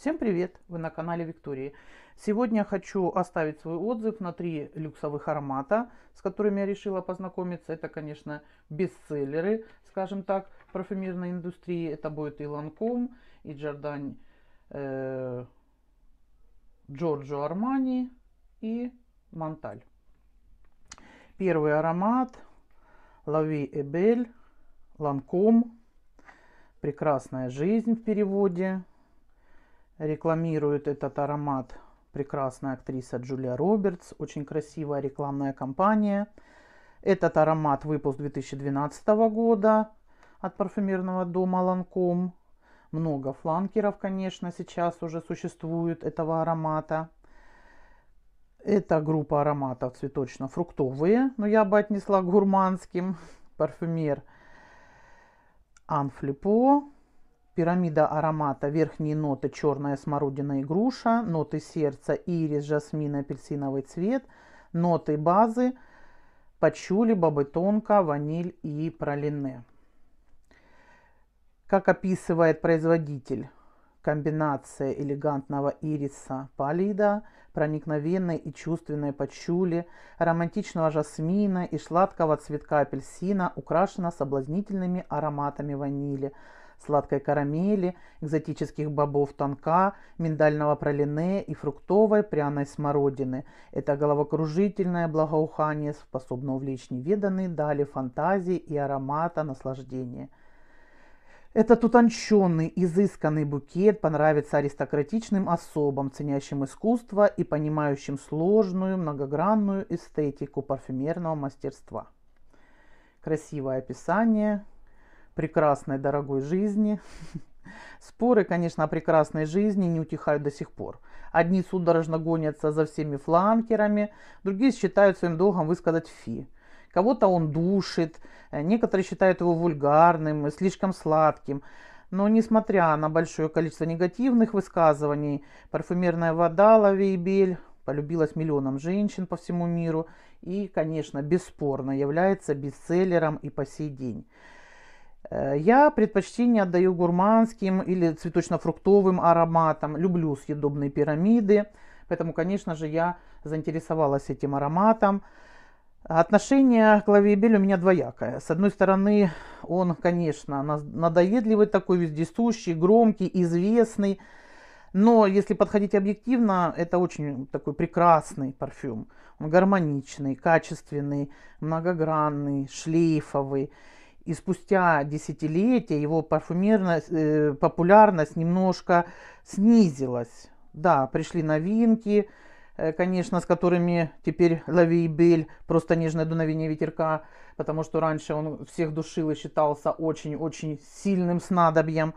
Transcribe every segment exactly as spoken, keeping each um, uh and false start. Всем привет! Вы на канале Виктории. Сегодня хочу оставить свой отзыв на три люксовых аромата, с которыми я решила познакомиться. Это, конечно, бестселлеры, скажем так, парфюмерной индустрии. Это будет и Ланком, и Джордани, э, Giorgio Армани и Монталь. Первый аромат La Vie Est Belle, Ланком. Прекрасная жизнь в переводе. Рекламирует этот аромат прекрасная актриса Джулия Робертс. Очень красивая рекламная кампания. Этот аромат выпуск две тысячи двенадцатого года от парфюмерного дома Ланком. Много фланкеров, конечно, сейчас уже существует этого аромата. Это группа ароматов цветочно-фруктовые, но я бы отнесла к гурманским. Парфюмер Анфлипо. Пирамида аромата, верхние ноты черная смородина и груша, ноты сердца ирис, жасмин, апельсиновый цвет, ноты базы пачули, бабетонка, ваниль и пралине. Как описывает производитель, комбинация элегантного ириса паллида, проникновенной и чувственной пачули, романтичного жасмина и сладкого цветка апельсина украшена соблазнительными ароматами ванили, сладкой карамели, экзотических бобов танка, миндального пралине и фруктовой пряной смородины. Это головокружительное благоухание способно увлечь неведанные дали фантазии и аромата наслаждения. Этот утонченный, изысканный букет понравится аристократичным особам, ценящим искусство и понимающим сложную, многогранную эстетику парфюмерного мастерства. Красивое описание прекрасной, дорогой жизни. Споры, конечно, о прекрасной жизни не утихают до сих пор. Одни судорожно гонятся за всеми фланкерами, другие считают своим долгом высказать фи. Кого-то он душит, некоторые считают его вульгарным, слишком сладким. Но несмотря на большое количество негативных высказываний, парфюмерная вода La Vie Est Belle полюбилась миллионам женщин по всему миру и, конечно, бесспорно является бестселлером и по сей день. Я предпочтение отдаю гурманским или цветочно-фруктовым ароматам. Люблю съедобные пирамиды, поэтому, конечно же, я заинтересовалась этим ароматом. Отношение к La Vie Est Belle у меня двоякое. С одной стороны, он, конечно, надоедливый такой, вездесущий, громкий, известный. Но если подходить объективно, это очень такой прекрасный парфюм. Он гармоничный, качественный, многогранный, шлейфовый. И спустя десятилетия его парфюмерность, э, популярность немножко снизилась. Да, пришли новинки, э, конечно, с которыми теперь La Vie Est Belle просто нежное дуновение ветерка, потому что раньше он всех душил и считался очень-очень сильным снадобьем.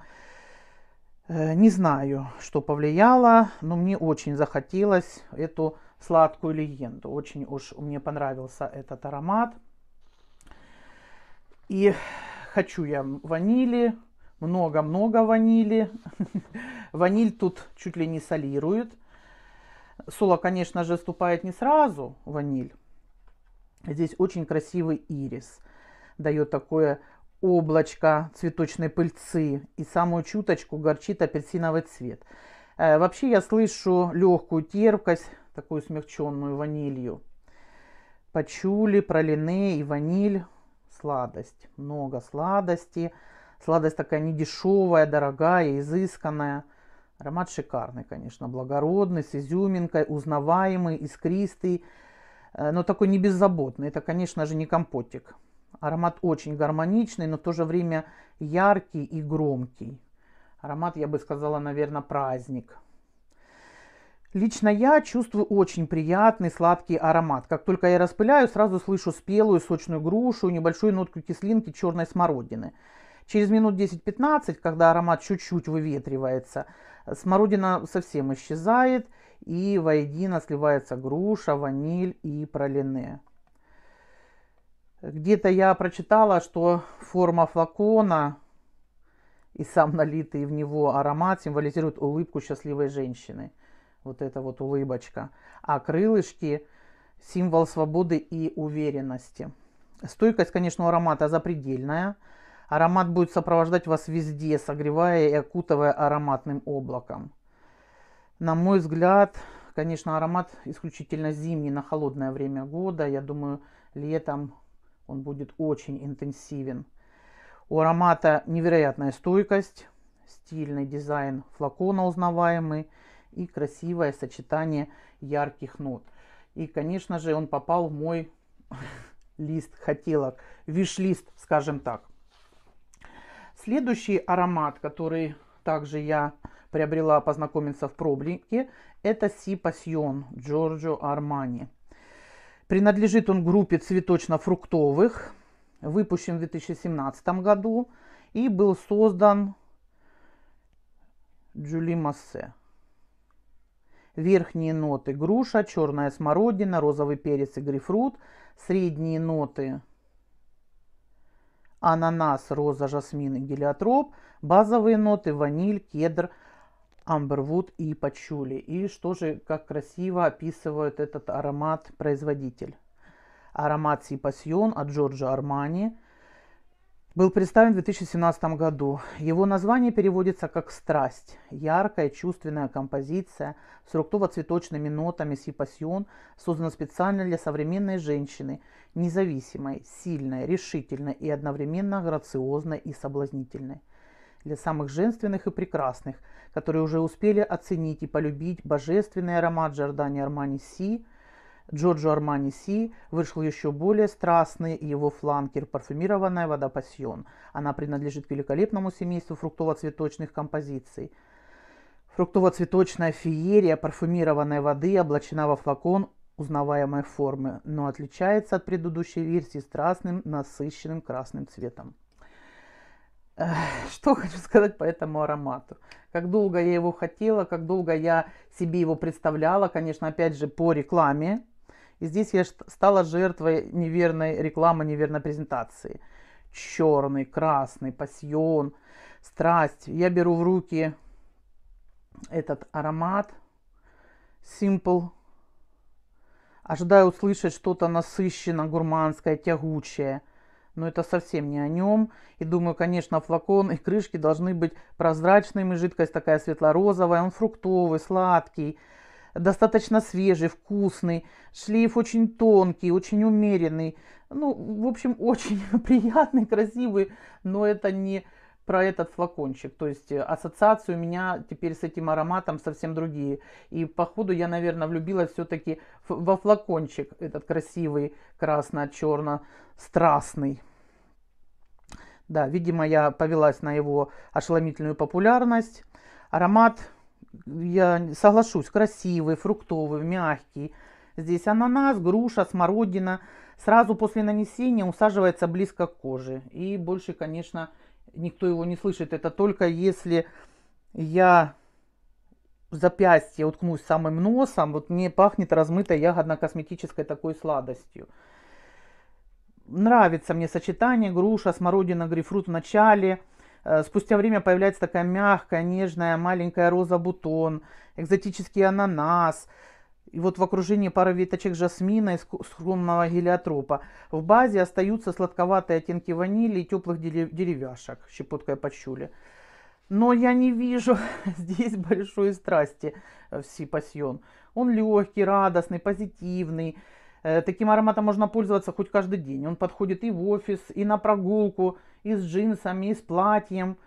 Э, не знаю, что повлияло, но мне очень захотелось эту сладкую легенду. Очень уж мне понравился этот аромат. И хочу я ванили, много-много ванили. Ваниль тут чуть ли не солирует. Соло, конечно же, вступает не сразу, ваниль. Здесь очень красивый ирис. Дает такое облачко цветочной пыльцы. И самую чуточку горчит апельсиновый цвет. Вообще я слышу легкую терпкость, такую смягченную ванилью. Пачули, пралине и ваниль. Сладость, много сладости. Сладость такая недешевая, дорогая, изысканная. Аромат шикарный, конечно, благородный, с изюминкой, узнаваемый, искристый, но такой не беззаботный. Это, конечно же, не компотик. Аромат очень гармоничный, но в то же время яркий и громкий. Аромат, я бы сказала, наверное, праздник. Лично я чувствую очень приятный сладкий аромат. Как только я распыляю, сразу слышу спелую сочную грушу, небольшую нотку кислинки черной смородины. Через минут десять-пятнадцать, когда аромат чуть-чуть выветривается, смородина совсем исчезает и воедино сливается груша, ваниль и пралине. Где-то я прочитала, что форма флакона и сам налитый в него аромат символизируют улыбку счастливой женщины. Вот эта вот улыбочка. А крылышки – символ свободы и уверенности. Стойкость, конечно, у аромата запредельная. Аромат будет сопровождать вас везде, согревая и окутывая ароматным облаком. На мой взгляд, конечно, аромат исключительно зимний на холодное время года. Я думаю, летом он будет очень интенсивен. У аромата невероятная стойкость, стильный дизайн флакона узнаваемый и красивое сочетание ярких нот. И, конечно же, он попал в мой лист хотелок, виш-лист, скажем так. Следующий аромат, который также я приобрела, познакомиться в пробнике, это Sì Passione Giorgio Armani. Принадлежит он группе цветочно-фруктовых, выпущен в две тысячи семнадцатом году и был создан Джули Массе. Верхние ноты груша, черная смородина, розовый перец и грейпфрут. Средние ноты ананас, роза, жасмин и гелиотроп. Базовые ноты ваниль, кедр, амбервуд и пачули. И что же, как красиво описывает этот аромат производитель. Аромат Sì Passione от Giorgio Armani был представлен в две тысячи семнадцатом году. Его название переводится как «Страсть». Яркая чувственная композиция с фруктово-цветочными нотами Sì Passione создана специально для современной женщины, независимой, сильной, решительной и одновременно грациозной и соблазнительной. Для самых женственных и прекрасных, которые уже успели оценить и полюбить божественный аромат Giordani Armani Си, Giorgio Armani Sì, вышел еще более страстный его фланкер, парфюмированная вода пассион. Она принадлежит к великолепному семейству фруктово-цветочных композиций. Фруктово-цветочная феерия парфюмированной воды облачена во флакон узнаваемой формы, но отличается от предыдущей версии страстным, насыщенным красным цветом. Что хочу сказать по этому аромату. Как долго я его хотела, как долго я себе его представляла, конечно, опять же, по рекламе. И здесь я стала жертвой неверной рекламы, неверной презентации. Черный, красный, пассион, страсть. Я беру в руки этот аромат Simple. Ожидаю услышать что-то насыщенно, гурманское, тягучее. Но это совсем не о нем. И думаю, конечно, флакон и крышки должны быть прозрачными. Жидкость такая светло-розовая, он фруктовый, сладкий. Достаточно свежий, вкусный, шлейф очень тонкий, очень умеренный. Ну, в общем, очень приятный, красивый, но это не про этот флакончик. То есть ассоциации у меня теперь с этим ароматом совсем другие. И походу я, наверное, влюбилась все-таки во флакончик этот красивый, красно-черно-страстный. Да, видимо, я повелась на его ошеломительную популярность. Аромат... Я соглашусь, красивый, фруктовый, мягкий. Здесь ананас, груша, смородина. Сразу после нанесения усаживается близко к коже. И больше, конечно, никто его не слышит. Это только если я в запястье уткнусь самым носом. Вот мне пахнет размытой ягодно-косметической такой сладостью. Нравится мне сочетание груша, смородина, грейпфрут в начале. Спустя время появляется такая мягкая, нежная, маленькая роза-бутон, экзотический ананас. И вот в окружении пары веточек жасмина и скромного гелиотропа. В базе остаются сладковатые оттенки ванили и теплых деревяшек, щепоткой пачули. Но я не вижу здесь большой страсти в Sì Passione. Он легкий, радостный, позитивный. Таким ароматом можно пользоваться хоть каждый день. Он подходит и в офис, и на прогулку, и с джинсами, и с платьем.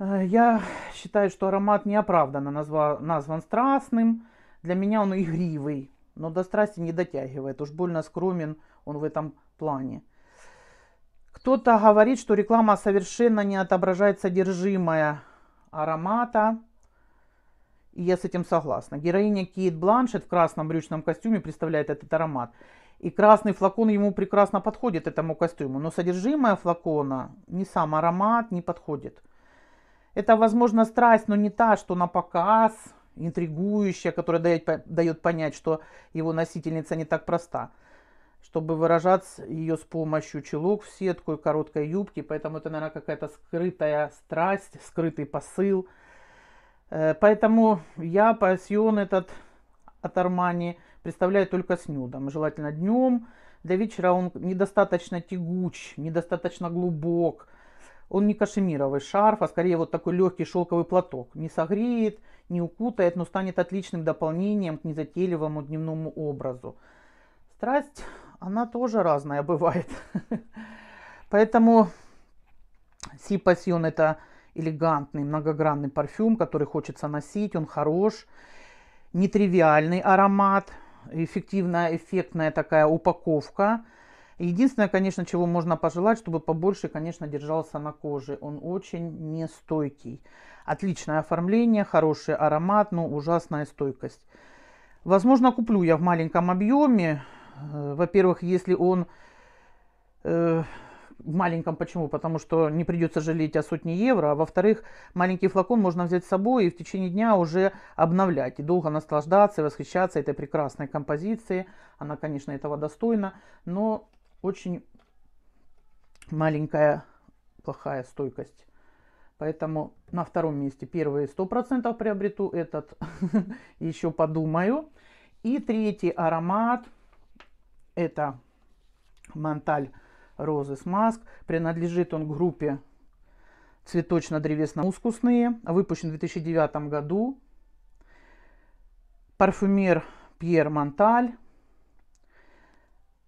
Я считаю, что аромат неоправданно назван страстным. Для меня он игривый, но до страсти не дотягивает. Уж больно скромен он в этом плане. Кто-то говорит, что реклама совершенно не отображает содержимое аромата. И я с этим согласна. Героиня Кейт Бланшетт в красном брючном костюме представляет этот аромат. И красный флакон ему прекрасно подходит, этому костюму. Но содержимое флакона, ни сам аромат не подходит. Это, возможно, страсть, но не та, что на показ, интригующая, которая дает, дает понять, что его носительница не так проста. Чтобы выражать ее с помощью чулок в сетку и короткой юбки. Поэтому это, наверное, какая-то скрытая страсть, скрытый посыл. Поэтому я пассион этот от Армани представляю только с нюдом, желательно днем. Для вечера он недостаточно тягуч, недостаточно глубок. он не кашемировый шарф, а скорее вот такой легкий шелковый платок. Не согреет, не укутает, но станет отличным дополнением к незатейливому дневному образу. Страсть, она тоже разная бывает. Поэтому Sì Passione — это элегантный, многогранный парфюм, который хочется носить. Он хорош, нетривиальный аромат, эффективная, эффектная такая упаковка. Единственное, конечно, чего можно пожелать, чтобы побольше, конечно, держался на коже. Он очень нестойкий. Отличное оформление, хороший аромат, но ужасная стойкость. Возможно, куплю я в маленьком объеме. Во-первых, если он... Э, в маленьком почему? Потому что не придется жалеть о сотне евро. А во-вторых, маленький флакон можно взять с собой и в течение дня уже обновлять. И долго наслаждаться, восхищаться этой прекрасной композицией. Она, конечно, этого достойна, но... Очень маленькая плохая стойкость. Поэтому на втором месте первые сто процентов приобрету этот. Еще подумаю. И третий аромат. Это Монталь Roses Musk. Принадлежит он группе цветочно-древесно-мускусные. Выпущен в две тысячи девятом году. Парфюмер Пьер Монталь.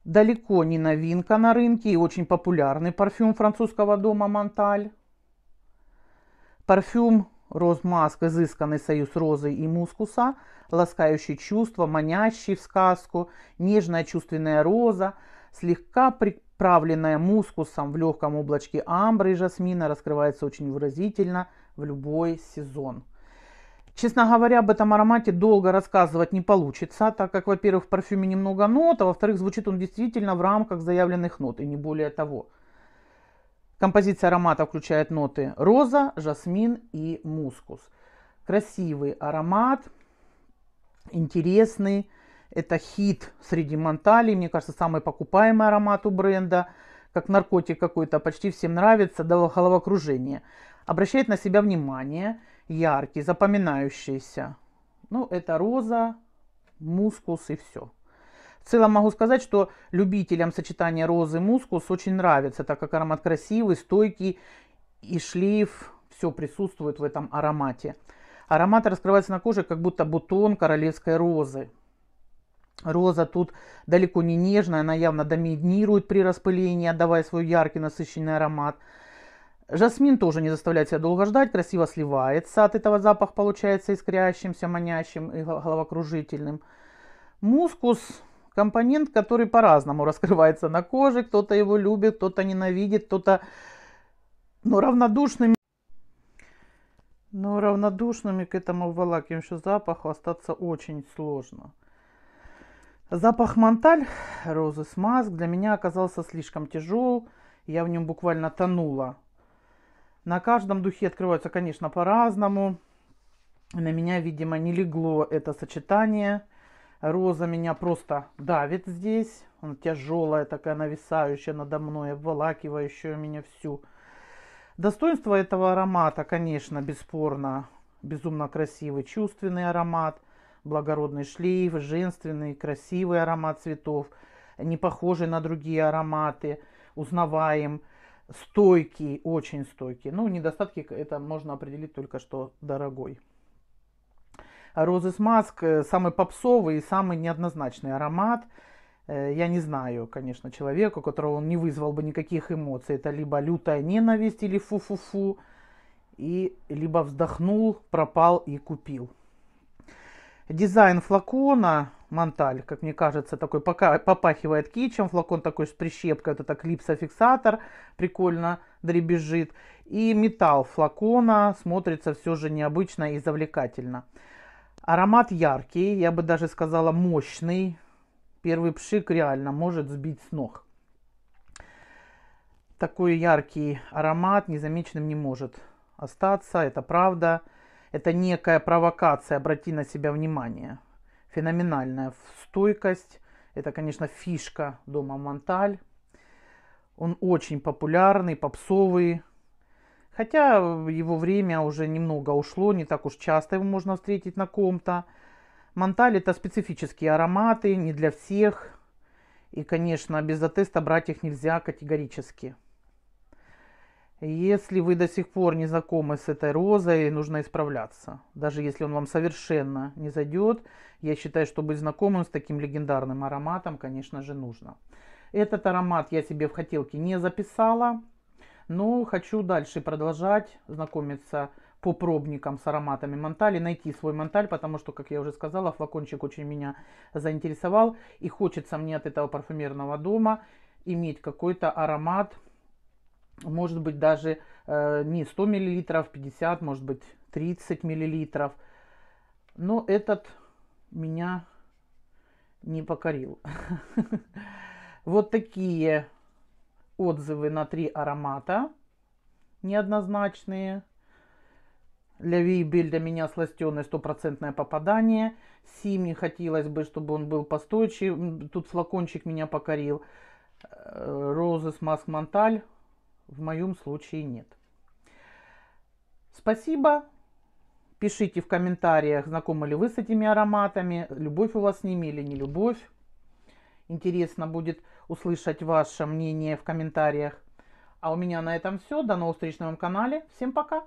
Далеко не новинка на рынке и очень популярный парфюм французского дома Монталь. Парфюм Roses Musk — изысканный союз розы и мускуса, ласкающий чувства, манящий в сказку, нежная чувственная роза, слегка приправленная мускусом в легком облачке амбры и жасмина, раскрывается очень выразительно в любой сезон. Честно говоря, об этом аромате долго рассказывать не получится, так как, во-первых, в парфюме немного нот, а во-вторых, звучит он действительно в рамках заявленных нот, и не более того. Композиция аромата включает ноты роза, жасмин и мускус. Красивый аромат, интересный. Это хит среди Монталей, мне кажется, самый покупаемый аромат у бренда. Как наркотик какой-то, почти всем нравится, до головокружения. Обращает на себя внимание, яркий, запоминающийся. Ну, это роза, мускус и все. В целом могу сказать, что любителям сочетания розы и мускус очень нравится, так как аромат красивый, стойкий и шлейф, все присутствует в этом аромате. Аромат раскрывается на коже, как будто бутон королевской розы. Роза тут далеко не нежная, она явно доминирует при распылении, отдавая свой яркий насыщенный аромат. Жасмин тоже не заставляет себя долго ждать, красиво сливается. От этого запах получается искрящимся, манящим и головокружительным. Мускус — компонент, который по-разному раскрывается на коже. Кто-то его любит, кто-то ненавидит, кто-то... Но равнодушными... Но равнодушными к этому обволакивающему запаху остаться очень сложно. Запах Монталь Roses Musk для меня оказался слишком тяжел. Я в нем буквально тонула. На каждом духе открываются, конечно, по-разному. На меня, видимо, не легло это сочетание. Роза меня просто давит здесь. Она тяжелая, такая нависающая надо мной, обволакивающая меня всю. Достоинство этого аромата, конечно, бесспорно. Безумно красивый, чувственный аромат. Благородный шлейф, женственный, красивый аромат цветов. Не похожий на другие ароматы. Узнаваем. Стойкий, очень стойкий. Ну, недостатки это можно определить только что дорогой. Roses Musk — самый попсовый и самый неоднозначный аромат. Я не знаю, конечно, человека, у которого он не вызвал бы никаких эмоций. Это либо лютая ненависть или фу-фу-фу. И либо вздохнул, пропал и купил. Дизайн флакона Монталь, как мне кажется, такой пока попахивает китчем. Флакон такой с прищепкой, вот это клипсофиксатор, прикольно дребезжит. И металл флакона смотрится все же необычно и завлекательно. Аромат яркий, я бы даже сказала мощный. Первый пшик реально может сбить с ног. Такой яркий аромат незамеченным не может остаться, это правда. Это некая провокация, обрати на себя внимание. Феноменальная стойкость. Это, конечно, фишка дома Монталь. Он очень популярный, попсовый. Хотя его время уже немного ушло, не так уж часто его можно встретить на ком-то. Монталь — это специфические ароматы, не для всех. И, конечно, без теста брать их нельзя категорически. Если вы до сих пор не знакомы с этой розой, нужно исправляться. Даже если он вам совершенно не зайдет, я считаю, что быть знакомым с таким легендарным ароматом, конечно же, нужно. Этот аромат я себе в хотелке не записала, но хочу дальше продолжать знакомиться по пробникам с ароматами Монталь и найти свой Монталь, потому что, как я уже сказала, флакончик очень меня заинтересовал. И хочется мне от этого парфюмерного дома иметь какой-то аромат, может быть, даже э, не сто миллилитров, пятьдесят, может быть, тридцать миллилитров. Но этот меня не покорил. Вот такие отзывы на три аромата неоднозначные. La Vie Est Belle для меня сластеное стопроцентное попадание. Си мне хотелось бы, чтобы он был постойчив. Тут флакончик меня покорил. Roses Musk Монталь в моем случае нет. Спасибо. Пишите в комментариях, знакомы ли вы с этими ароматами, любовь у вас с ними или не любовь. Интересно будет услышать ваше мнение в комментариях. А у меня на этом все. До новых встреч на моем канале. Всем пока!